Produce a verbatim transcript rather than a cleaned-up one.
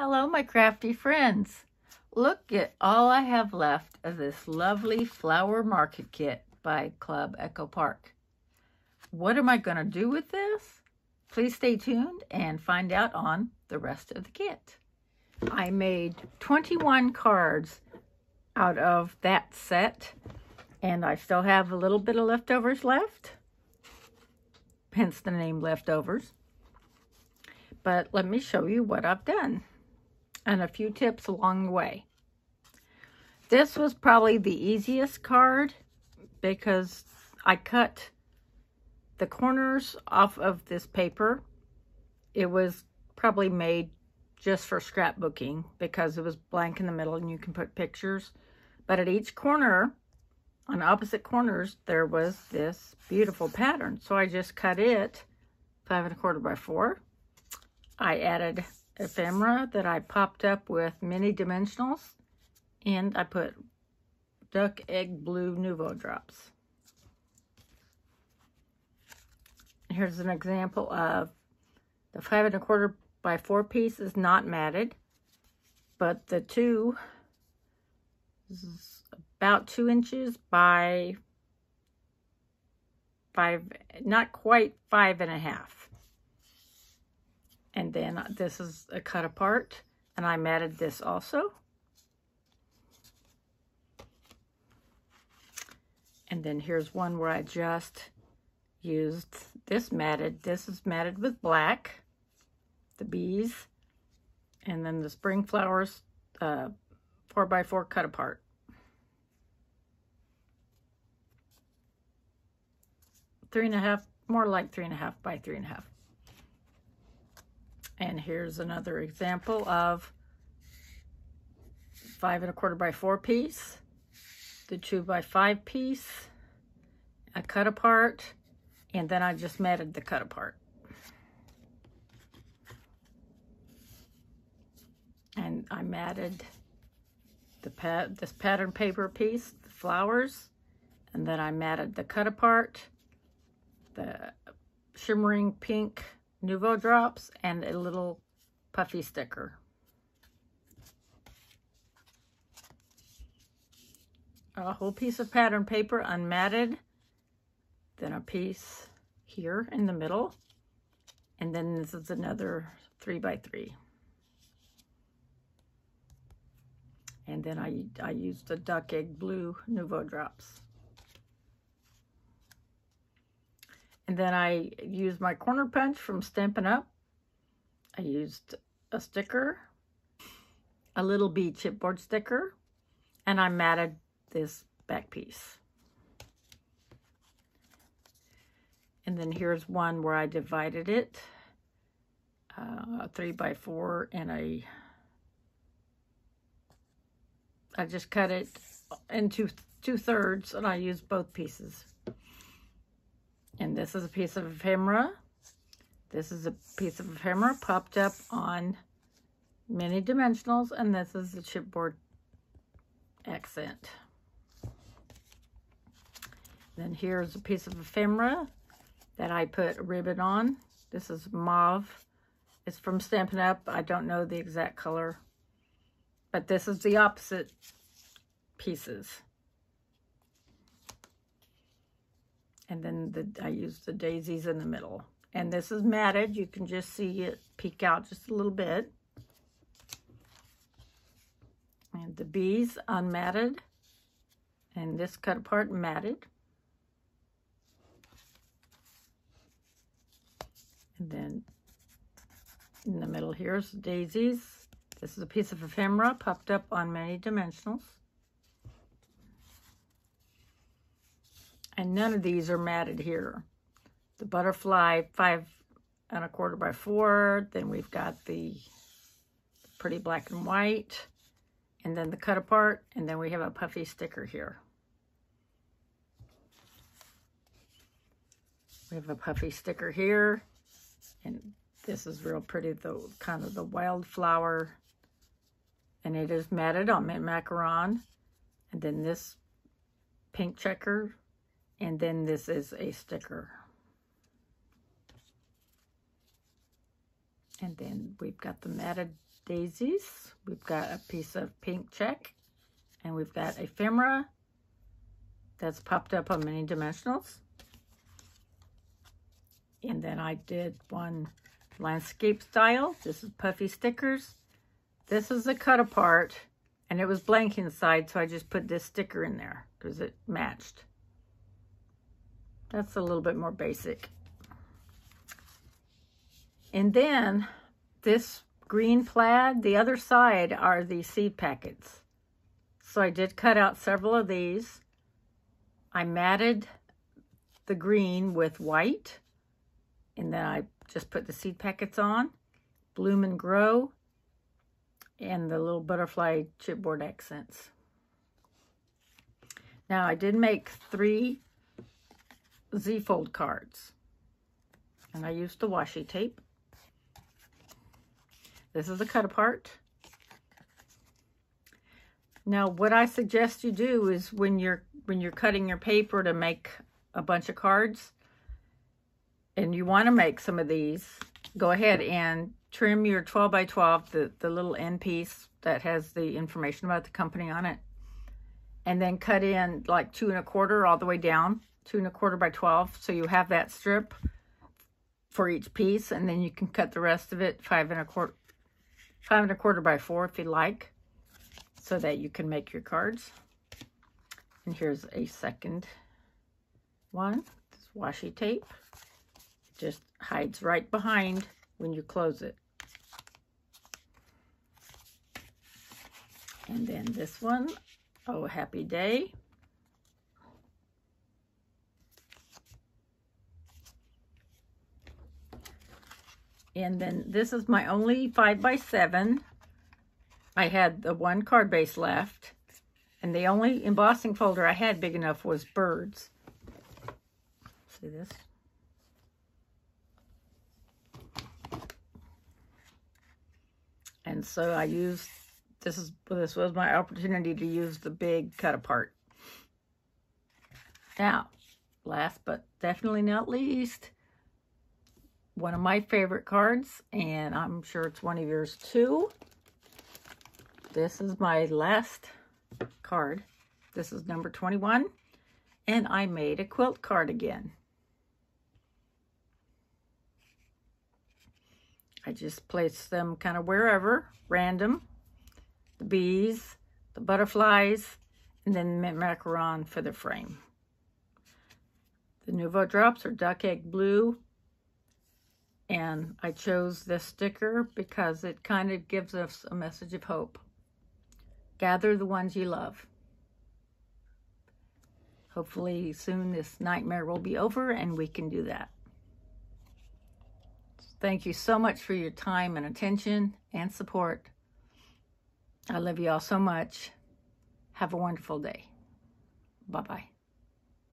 Hello, my crafty friends. Look at all I have left of this lovely flower market kit by Club Echo Park. What am I going to do with this? Please stay tuned and find out on the rest of the kit. I made twenty-one cards out of that set, and I still have a little bit of leftovers left, hence the name leftovers. But let me show you what I've done and a few tips along the way. This was probably the easiest card because I cut the corners off of this paper. It was probably made just for scrapbooking because it was blank in the middle and you can put pictures. But at each corner, on opposite corners, there was this beautiful pattern. So I just cut it five and a quarter by four. I added ephemera that I popped up with mini dimensionals, and I put duck egg blue Nuvo drops. Here's an example of the five and a quarter by four piece is not matted, but the two is about two inches by five, not quite five and a half. And then this is a cut apart, and I matted this also. And then here's one where I just used this matted. This is matted with black, the bees, and then the spring flowers, uh, four by four cut apart. Three and a half, more like three and a half by three and a half. And here's another example of five and a quarter by four piece, the two by five piece, a cut apart, and then I just matted the cut apart. And I matted the pat this pattern paper piece, the flowers, and then I matted the cut apart, the shimmering pink Nuvo drops, and a little puffy sticker. A whole piece of pattern paper unmatted, then a piece here in the middle, and then this is another three by three. And then I, I used the duck egg blue Nuvo drops. And then I used my corner punch from Stampin' Up. I used a sticker, a little bee chipboard sticker, and I matted this back piece. And then here's one where I divided it, uh, a three by four, and I, I just cut it into two thirds, and I used both pieces. And this is a piece of ephemera. This is a piece of ephemera popped up on mini dimensionals, and this is the chipboard accent. Then here's a piece of ephemera that I put a ribbon on. This is mauve. It's from Stampin' Up. I don't know the exact color, but this is the opposite pieces. And then the, I used the daisies in the middle. And this is matted. You can just see it peek out just a little bit. And the bees unmatted. And this cut apart matted. And then in the middle here is the daisies. This is a piece of ephemera popped up on many dimensionals. And none of these are matted here. The butterfly, five and a quarter by four. Then we've got the pretty black and white. And then the cut apart. And then we have a puffy sticker here. We have a puffy sticker here. And this is real pretty, the kind of the wildflower. And it is matted on mint macaron. And then this pink checker. And then this is a sticker. And then we've got the matted daisies. We've got a piece of pink check, and we've got ephemera that's popped up on many dimensionals. And then I did one landscape style. This is puffy stickers. This is a cut apart, and it was blank inside, so I just put this sticker in there because it matched. That's a little bit more basic. And then this green plaid, the other side are the seed packets. So I did cut out several of these. I matted the green with white, and then I just put the seed packets on. Bloom and grow, and the little butterfly chipboard accents. Now I did make three Z-fold cards, and I used the washi tape. This is a cut apart. Now what I suggest you do is when you're when you're cutting your paper to make a bunch of cards, and you want to make some of these, go ahead and trim your twelve by twelve, the, the little end piece that has the information about the company on it, and then cut in like two and a quarter all the way down, two and a quarter by twelve, so you have that strip for each piece, and then you can cut the rest of it five and a quarter, five and a quarter by four if you like, so that you can make your cards. And here's a second one. This washi tape just hides right behind when you close it. And then this one, oh, happy day. And then this is my only five by seven. I had the one card base left, and the only embossing folder I had big enough was birds. See this? And so I used, this is, this was my opportunity to use the big cut apart. Now, last but definitely not least, one of my favorite cards, and I'm sure it's one of yours too. This is my last card. This is number twenty-one, and I made a quilt card again. I just placed them kind of wherever, random. The bees, the butterflies, and then mint macaron for the frame. The Nuvo drops are duck egg blue. And I chose this sticker because it kind of gives us a message of hope. Gather the ones you love. Hopefully soon this nightmare will be over and we can do that. Thank you so much for your time and attention and support. I love you all so much. Have a wonderful day. Bye-bye.